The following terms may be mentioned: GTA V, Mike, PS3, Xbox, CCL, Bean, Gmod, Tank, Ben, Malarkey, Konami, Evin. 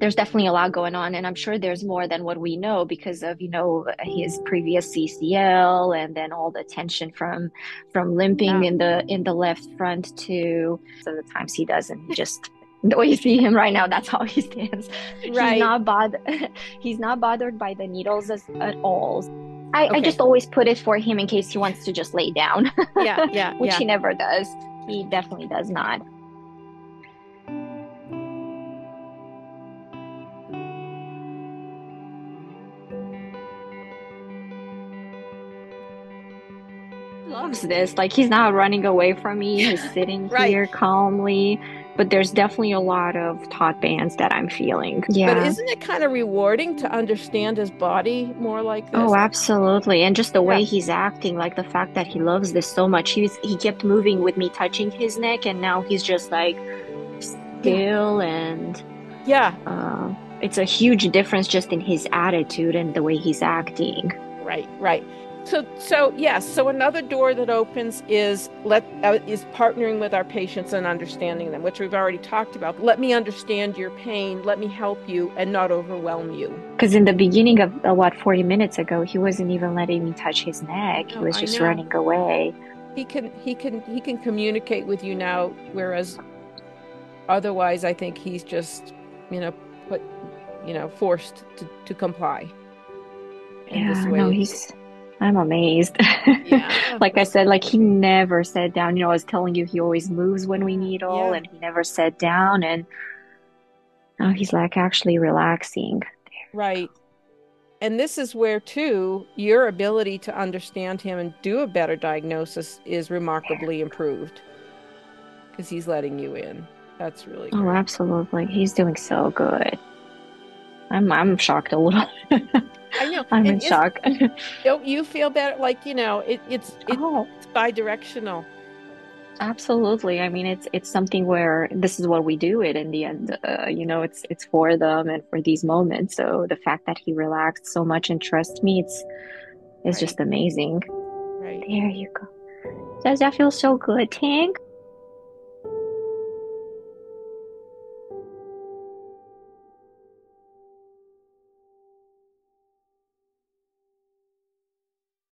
there's definitely a lot going on, and I'm sure there's more than what we know because of, you know, his previous CCL and then all the tension from limping in the left front to so the times he doesn't, he just the way you see him right now, that's how he stands. Right. He's not bothered by the needles at all. I just always put it for him in case he wants to just lay down. Yeah. Which he never does. He definitely does not. Loves this. Like, he's not running away from me. He's sitting here calmly. But there's definitely a lot of taut bands that I'm feeling. Yeah. But isn't it kind of rewarding to understand his body more like this? Oh, absolutely. And just the way he's acting, like the fact that he loves this so much. He kept moving with me, touching his neck, and now he's just like still and it's a huge difference just in his attitude and the way he's acting. Right. So another door that opens is partnering with our patients and understanding them, which we've already talked about. Let me understand your pain. Let me help you and not overwhelm you. Because in the beginning of 40 minutes ago, he wasn't even letting me touch his neck. He was just running away. He can communicate with you now, whereas otherwise, I think he's just forced to comply. I'm amazed. Like I said, like he never sat down. You know, I was telling you, he always moves when we needle and he never sat down. And now he's like actually relaxing. Right. And this is where, too, your ability to understand him and do a better diagnosis is remarkably improved because he's letting you in. That's really great. Oh, absolutely. He's doing so good. I'm shocked a little. I know. I'm in shock. Don't you feel better? Like, you know, it's bi-directional. Absolutely. I mean, it's something where this is what we do it in the end. It's for them and for these moments. So the fact that he relaxed so much and trusts me, it's just amazing. Right. There you go. Does that feel so good, Tank?